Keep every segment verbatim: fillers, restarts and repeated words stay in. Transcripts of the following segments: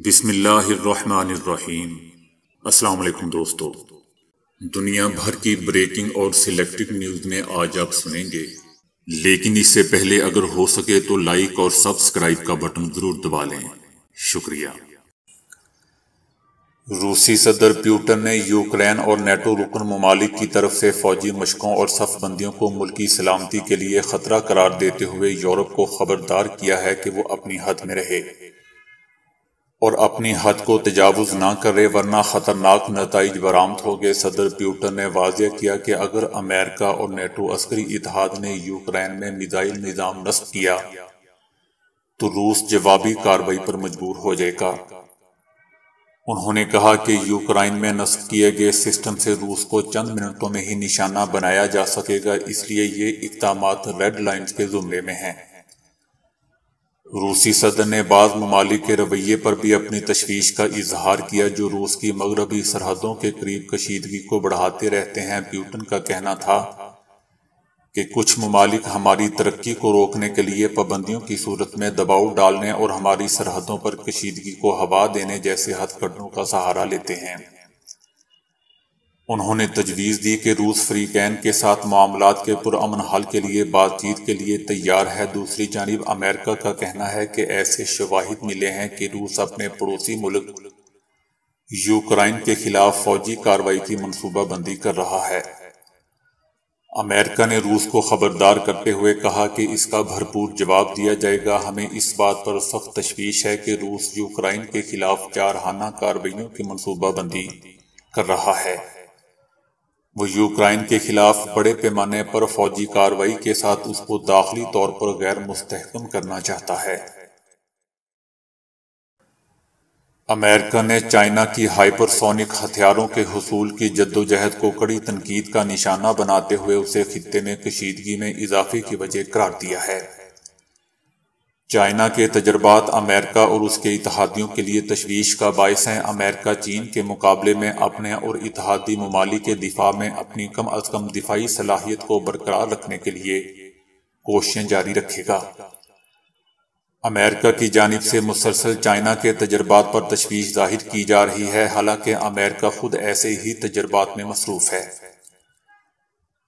बिस्मिल्लाहिर्रहमानिर्रहीम। अस्सलाम वालेकुम दोस्तों, दुनिया भर की ब्रेकिंग और सिलेक्टेड न्यूज़ में आज आप सुनेंगे, लेकिन इससे पहले अगर हो सके तो लाइक और सब्सक्राइब का बटन जरूर दबा लें, शुक्रिया। रूसी सदर पुतिन ने यूक्रेन और नेटो रुकन ममालिक की तरफ से फौजी मशकों और सफबंदियों को मुल्की सलामती के लिए खतरा करार देते हुए यूरोप को खबरदार किया है कि वो अपनी हद में रहे और अपनी हद को तजावुज़ ना करे वरना ख़तरनाक नताइज बरामद हो गए। सदर पुतिन ने वाज़े किया कि अगर अमेरिका और नेटो अस्करी इतिहाद ने यूक्रेन में मिज़ाइल निज़ाम नस्ब किया तो रूस जवाबी कार्रवाई पर मजबूर हो जाएगा। उन्होंने कहा कि यूक्रेन में नस्ब किए गए सिस्टम से रूस को चंद मिनटों में ही निशाना बनाया जा सकेगा, इसलिए ये इक़दामात रेड लाइन्स के ज़ुम्मे में हैं। रूसी सदर ने बाज़ ममालिक के रवैये पर भी अपनी तशवीश का इजहार किया जो रूस की मगरबी सरहदों के करीब कशीदगी को बढ़ाते रहते हैं। पुतिन का कहना था कि कुछ ममालिक हमारी तरक्की को रोकने के लिए पाबंदियों की सूरत में दबाव डालने और हमारी सरहदों पर कशीदगी को हवा देने जैसे हथकंडों का सहारा लेते हैं। उन्होंने तजवीज़ दी कि रूस फ्री कैन के साथ मामलात के पुरअमन हल के लिए बातचीत के लिए तैयार है। दूसरी जानिब अमेरिका का कहना है कि ऐसे शवाहिद मिले हैं कि रूस अपने पड़ोसी मुल्क यूक्रेन के खिलाफ फौजी कार्रवाई की मनसूबाबंदी कर रहा है। अमेरिका ने रूस को खबरदार करते हुए कहा कि इसका भरपूर जवाब दिया जाएगा। हमें इस बात पर सख्त तशवीश है कि रूस यूक्रेन के खिलाफ जारहाना कार्रवाइयों की मनसूबाबंदी कर रहा है। वो यूक्रेन के खिलाफ बड़े पैमाने पर फौजी कार्रवाई के साथ उसको दाखिली तौर पर गैर मुस्तहकम करना चाहता है। अमेरिका ने चाइना की हाइपरसोनिक हथियारों के हुसूल की जद्दोजहद को कड़ी तनकीद का निशाना बनाते हुए उसे खित्ते में कशीदगी में इजाफे की वजह करार दिया है। चाइना के तजर्बात अमेरिका और उसके इत्तहादियों के लिए तशवीश का बायस हैं। अमेरिका चीन के मुकाबले में अपने और इत्तहादी ममालिक के दिफा में अपनी कम अज कम दिफाई सलाहियत को बरकरार रखने के लिए कोशिशें जारी रखेगा। अमेरिका की जानिब से मुसलसल चाइना के तजर्बात पर तशवीश जाहिर की जा रही है, हालांकि अमेरिका खुद ऐसे ही तजर्बात में मसरूफ है।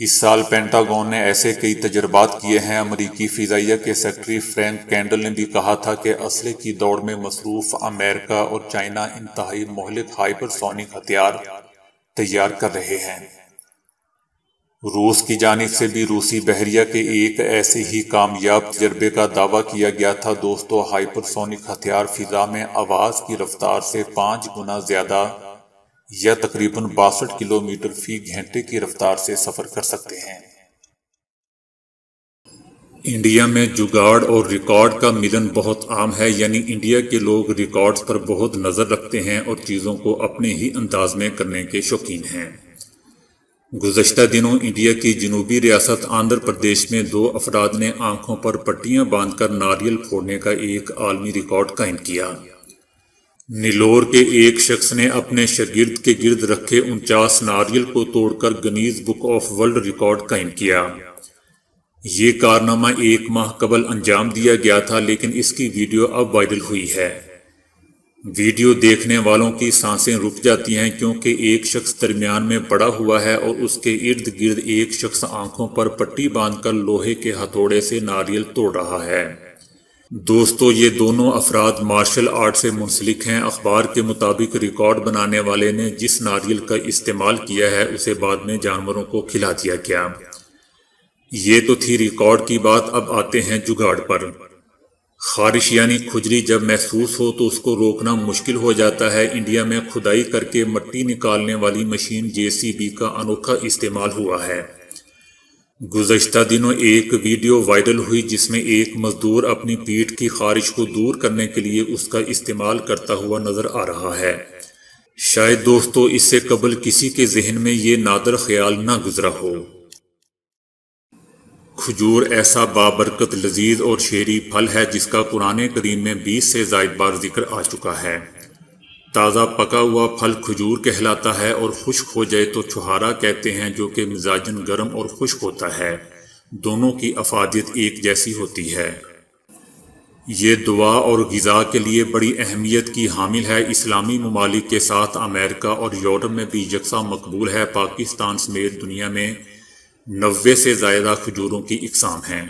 इस साल पेंटागन ने ऐसे कई तजर्बात किए हैं। अमरीकी फ़िज़ाइया के सेक्रेटरी फ्रैंक कैंडल ने भी कहा था कि असले की दौड़ में मसरूफ अमेरिका और चाइना इंतहाई मोहलिक हाइपरसोनिक हथियार तैयार कर रहे हैं। रूस की जानिब से भी रूसी बहरिया के एक ऐसे ही कामयाब तजर्बे का दावा किया गया था। दोस्तों, हाइपरसोनिक हथियार फ़िज़ा में आवाज़ की रफ्तार से पाँच गुना ज़्यादा या तकरीबन बासठ किलोमीटर फ़ी घंटे की रफ्तार से सफ़र कर सकते हैं। इंडिया में जुगाड़ और रिकॉर्ड का मिलन बहुत आम है, यानी इंडिया के लोग रिकॉर्ड्स पर बहुत नज़र रखते हैं और चीज़ों को अपने ही अंदाज में करने के शौकीन हैं। गुज़श्ता दिनों इंडिया की जनूबी रियासत आंध्र प्रदेश में दो अफराद ने आंखों पर पट्टियां बांधकर नारियल फोड़ने का एक आलमी रिकॉर्ड कायम किया। निलोर के एक शख्स ने अपने शागिर्द के गिर्द रखे उनचास नारियल को तोड़कर Guinness book of world record कायम किया। ये कारनामा एक माह कबल अंजाम दिया गया था, लेकिन इसकी वीडियो अब वायरल हुई है। वीडियो देखने वालों की सांसें रुक जाती हैं क्योंकि एक शख्स दरमियान में पड़ा हुआ है और उसके इर्द गिर्द एक शख्स आंखों पर पट्टी बांधकर लोहे के हथौड़े से नारियल तोड़ रहा है। दोस्तों, ये दोनों अफराद मार्शल आर्ट से मुंसलिक हैं। अखबार के मुताबिक रिकॉर्ड बनाने वाले ने जिस नारियल का इस्तेमाल किया है उसे बाद में जानवरों को खिला दिया गया। ये तो थी रिकॉर्ड की बात, अब आते हैं जुगाड़ पर। खारिश यानी खुजली जब महसूस हो तो उसको रोकना मुश्किल हो जाता है। इंडिया में खुदाई करके मिट्टी निकालने वाली मशीन जे सी बी का अनोखा इस्तेमाल हुआ है। गुज़श्ता दिनों एक वीडियो वायरल हुई जिसमें एक मज़दूर अपनी पीठ की खारिश को दूर करने के लिए उसका इस्तेमाल करता हुआ नज़र आ रहा है। शायद दोस्तों इससे कबल किसी के जहन में ये नादर ख्याल ना गुजरा हो। खजूर ऐसा बाबरकत लजीज और शेरी फल है जिसका कुरान करीम में बीस से ज़ायद बार जिक्र आ चुका है। ताज़ा पका हुआ फल खजूर कहलाता है और खुश्क हो जाए तो छुहारा कहते हैं, जो कि मिजाजन गर्म और खुश्क होता है। दोनों की अफादियत एक जैसी होती है। ये दुआ और ग़िज़ा के लिए बड़ी अहमियत की हामिल है। इस्लामी ममालिक के साथ अमेरिका और यूरोप में भी यकसा मकबूल है। पाकिस्तान समेत दुनिया में नब्बे से ज़्यादा खजूरों की इकसाम हैं।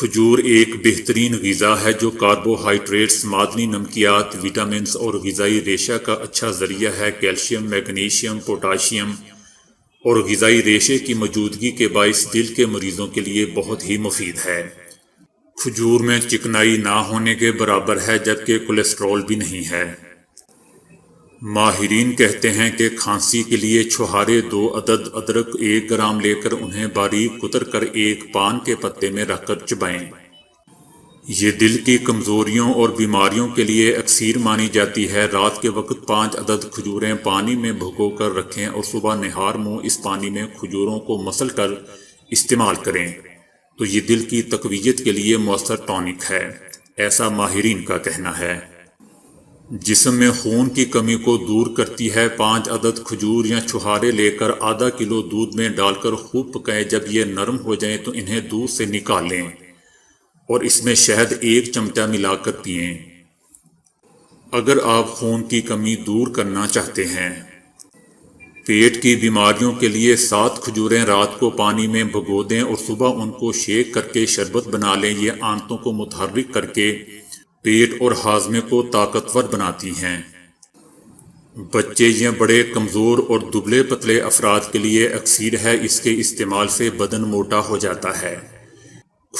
खजूर एक बेहतरीन ग़िज़ा है जो कार्बोहाइड्रेट्स, मादनी नमकियात, विटामिन्स और ग़िज़ाई रेशा का अच्छा ज़रिया है। कैल्शियम, मैग्नीशियम, पोटाशियम और ग़िज़ाई रेशे की मौजूदगी के बायस दिल के मरीज़ों के लिए बहुत ही मुफीद है। खजूर में चिकनाई ना होने के बराबर है, जबकि कोलेस्ट्रॉल भी नहीं है। माहिरीन कहते हैं कि खांसी के लिए छुहारे दो अदद अदरक एक ग्राम लेकर उन्हें बारीक कुतर कर एक पान के पत्ते में रखकर चबाएं। ये दिल की कमज़ोरियों और बीमारियों के लिए अक्सीर मानी जाती है। रात के वक्त पाँच अदद खजूरें पानी में भिगो कर रखें और सुबह निहार मुँह इस पानी में खजूरों को मसल कर इस्तेमाल करें तो ये दिल की तकवीयत के लिए मौसर टॉनिक है, ऐसा माहिरीन का कहना है। जिस्म में खून की कमी को दूर करती है। पाँच अदद खजूर या छुहारे लेकर आधा किलो दूध में डालकर खूब पकाएं। जब ये नरम हो जाए तो इन्हें दूध से निकालें और इसमें शहद एक चमचा मिलाकर पिएं। अगर आप खून की कमी दूर करना चाहते हैं। पेट की बीमारियों के लिए सात खजूरें रात को पानी में भिगो दें और सुबह उनको शेक करके शरबत बना लें। ये आंतों को मुतहर्रिक करके पेट और हाजमे को ताकतवर बनाती हैं। बच्चे या बड़े कमज़ोर और दुबले पतले अफराद के लिए अक्सीर है। इसके इस्तेमाल से बदन मोटा हो जाता है।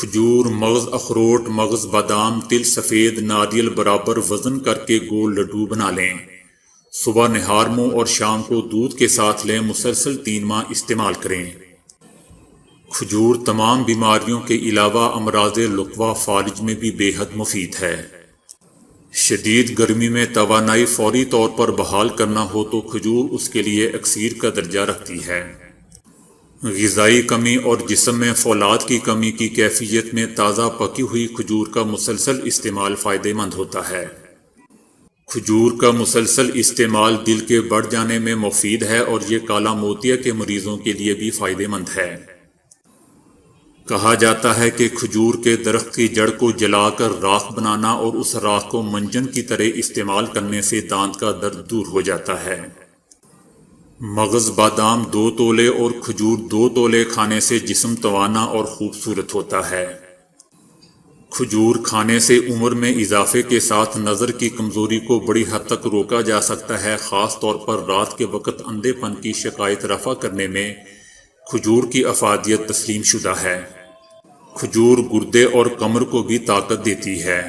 खजूर, मगज़, अखरोट, मगज़, बादाम, तिल, सफ़ेद नारियल बराबर वज़न करके गोल लड्डू बना लें। सुबह निहार मुँह और शाम को दूध के साथ लें। मुसलसल तीन माह इस्तेमाल करें। खजूर तमाम बीमारियों के अलावा अमराज़े लुकवा फारिज में भी बेहद मुफीद है। शदीद गर्मी में तवानाई फौरी तौर पर बहाल करना हो तो खजूर उसके लिए अक्सीर का दर्जा रखती है। ग़िज़ाई कमी और जिस्म में फौलाद की कमी की कैफियत में ताज़ा पकी हुई खजूर का मुसलसल इस्तेमाल फ़ायदेमंद होता है। खजूर का मुसलसल इस्तेमाल दिल के बढ़ जाने में मुफीद है और ये काला मोतिया के मरीज़ों के लिए भी फ़ायदेमंद है। कहा जाता है कि खजूर के दरख्त की जड़ को जलाकर राख बनाना और उस राख को मंजन की तरह इस्तेमाल करने से दांत का दर्द दूर हो जाता है। मगज़, बादाम दो तोले और खजूर दो तोले खाने से जिस्म तवाना और खूबसूरत होता है। खजूर खाने से उम्र में इजाफे के साथ नज़र की कमज़ोरी को बड़ी हद तक रोका जा सकता है। ख़ास तौर पर रात के वक्त अंधेपन की शिकायत रफ़ा करने में खजूर की अफादियत तस्लीम शुदा है। खजूर गुर्दे और कमर को भी ताकत देती है।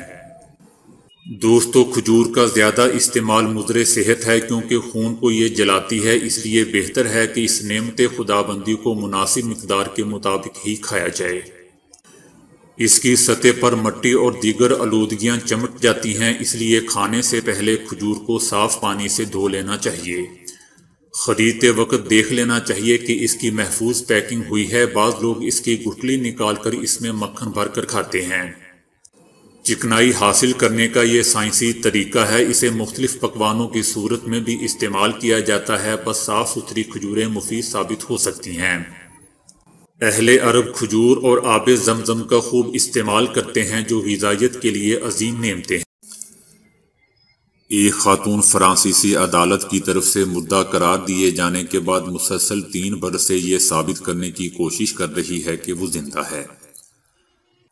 दोस्तों, खजूर का ज़्यादा इस्तेमाल मुज़रे सेहत है क्योंकि खून को ये जलाती है। इसलिए बेहतर है कि इस नेमत खुदाबंदी को मुनासिब मकदार के मुताबिक ही खाया जाए। इसकी सतह पर मट्टी और दीगर आलूदगियाँ चमक जाती हैं, इसलिए खाने से पहले खजूर को साफ़ पानी से धो लेना चाहिए। ख़रीदते वक्त देख लेना चाहिए कि इसकी महफूज पैकिंग हुई है। बाज़ लोग इसकी गुठली निकाल कर इसमें मक्खन भर कर खाते हैं। चिकनाई हासिल करने का ये साइंसी तरीका है। इसे मुख्तलिफ़ पकवानों की सूरत में भी इस्तेमाल किया जाता है। बस साफ़ सुथरी खजूरें मुफीद साबित हो सकती हैं। अहले अरब खजूर और आब जमजम का खूब इस्तेमाल करते हैं जो ग़िज़ायत के लिए अजीम नेमतें हैं। एक खातून फ़्रांसीसी अदालत की तरफ से मुर्दा करार दिए जाने के बाद मुसलसल तीन बरस से ये साबित करने की कोशिश कर रही है कि वो जिंदा है।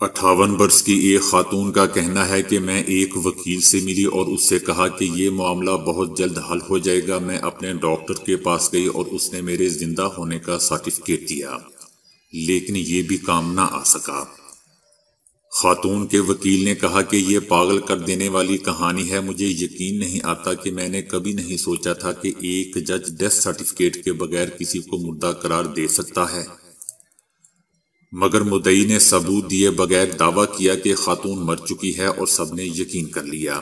अट्ठावन बरस की एक खातून का कहना है कि मैं एक वकील से मिली और उससे कहा कि ये मामला बहुत जल्द हल हो जाएगा। मैं अपने डॉक्टर के पास गई और उसने मेरे जिंदा होने का सर्टिफिकेट दिया, लेकिन ये भी काम ना आ सका। खातून के वकील ने कहा कि यह पागल कर देने वाली कहानी है। मुझे यकीन नहीं आता कि मैंने कभी नहीं सोचा था कि एक जज डेथ सर्टिफिकेट के बगैर किसी को मुर्दा करार दे सकता है। मगर मुद्दई ने सबूत दिए बगैर दावा किया कि खातून मर चुकी है और सबने यकीन कर लिया।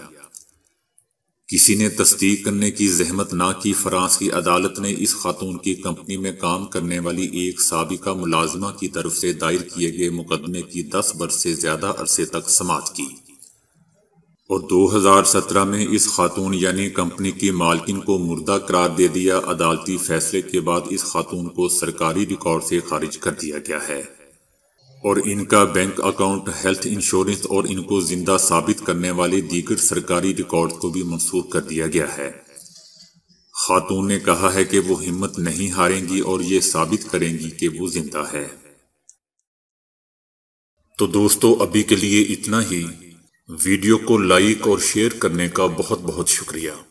किसी ने तस्दीक करने की जहमत ना की। फ़्रांस की अदालत ने इस खातून की कंपनी में काम करने वाली एक साबिका मुलाजमा की तरफ से दायर किए गए मुकदमे की दस बरस से ज़्यादा अरसे तक समाअत की और दो हज़ार सत्रह में इस खातून यानी कंपनी की मालकिन को मुर्दा करार दे दिया। अदालती फैसले के बाद इस खातून को सरकारी रिकॉर्ड से खारिज कर दिया गया है। और इनका बैंक अकाउंट, हेल्थ इंश्योरेंस और इनको जिंदा साबित करने वाले दीगर सरकारी रिकॉर्ड को भी मंसूख कर दिया गया है। खातून ने कहा है कि वो हिम्मत नहीं हारेंगी और ये साबित करेंगी कि वो जिंदा है। तो दोस्तों, अभी के लिए इतना ही। वीडियो को लाइक और शेयर करने का बहुत बहुत शुक्रिया।